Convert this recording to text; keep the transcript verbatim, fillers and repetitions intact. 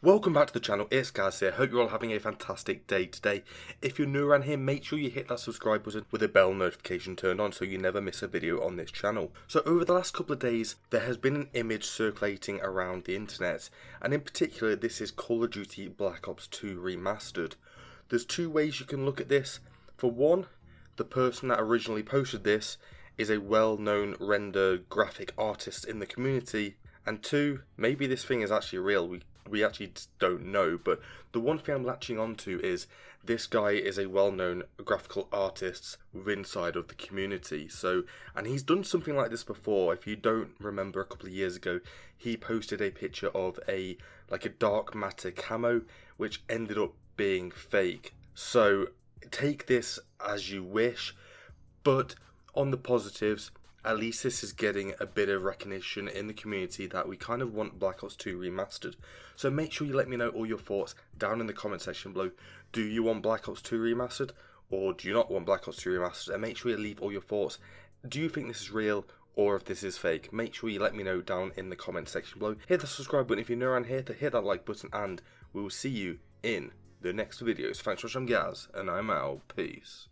Welcome back to the channel, it's Gaz here. Hope you're all having a fantastic day today. If you're new around here, make sure you hit that subscribe button with a bell notification turned on so you never miss a video on this channel. So over the last couple of days, there has been an image circulating around the internet, and in particular this is Call of Duty Black Ops two Remastered. There's two ways you can look at this. For one, the person that originally posted this is a well-known render graphic artist in the community, and two, maybe this thing is actually real. We We actually don't know, but the one thing I'm latching onto is this guy is a well-known graphical artist inside of the community. So, and he's done something like this before. If you don't remember, a couple of years ago, he posted a picture of a like a dark matter camo, which ended up being fake. So take this as you wish, but on the positives, at least this is getting a bit of recognition in the community that we kind of want Black Ops two Remastered. So make sure you let me know all your thoughts down in the comment section below. Do you want Black Ops two Remastered or do you not want Black Ops two Remastered? And make sure you leave all your thoughts. Do you think this is real or if this is fake? Make sure you let me know down in the comment section below. Hit the subscribe button if you're new around here, to hit that like button, and we will see you in the next videos. Thanks for watching, Gaz, and I'm out. Peace.